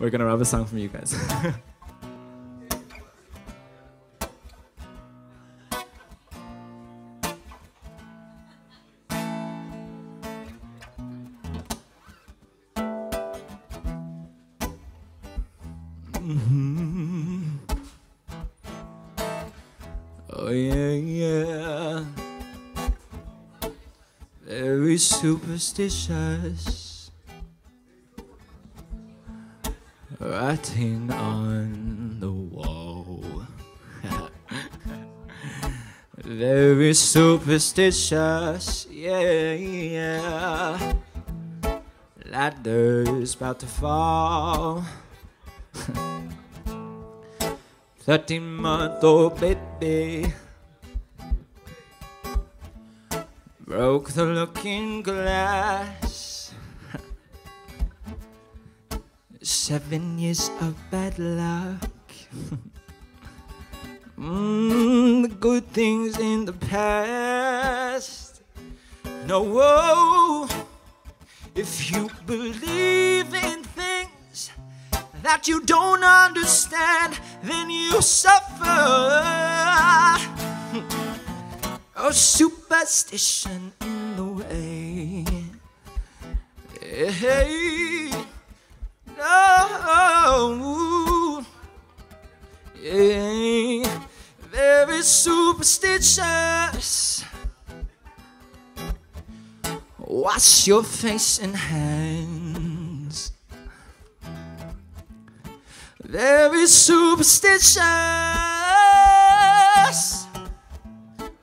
We're gonna rob a song from you guys. Oh yeah, yeah. Very superstitious, writing on the wall. Very superstitious, yeah, yeah. Ladder's about to fall. 13-month-old baby broke the looking glass. 7 years of bad luck. The good things in the past. No, whoa. If you believe in things that you don't understand, then you suffer. Oh, superstition in the way. Hey, no, yeah. Very superstitious. Wash your face and hands. Very superstitious.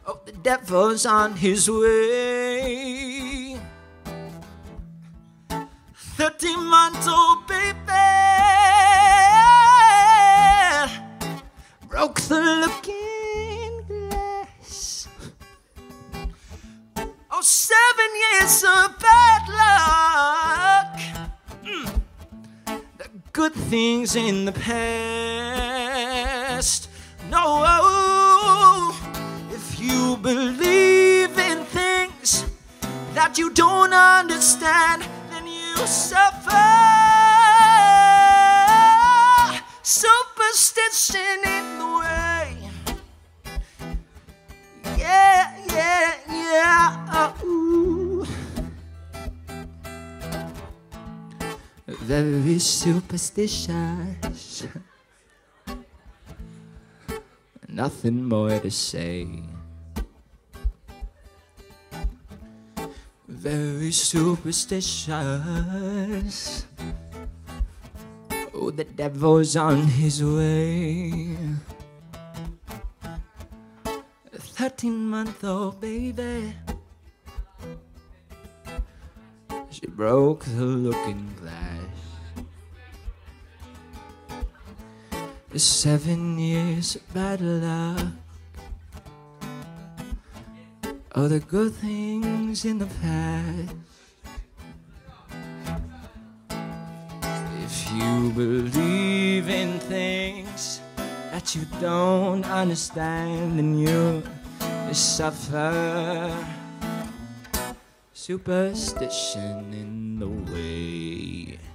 Oh, the devil's on his way. 13-month-old baby broke the looking glass. Oh, 7 years of bad luck. Good things in the past. No, if you believe in things that you don't understand, then you suffer. Superstition in the way. Yeah, yeah, yeah. Ooh. Very superstitious. Nothing more to say. Very superstitious. Oh, the devil's on his way. 13-month-old baby, she broke the looking glass. 7 years of bad luck. All the good things in the past. If you believe in things that you don't understand, then you suffer. Superstition in the way.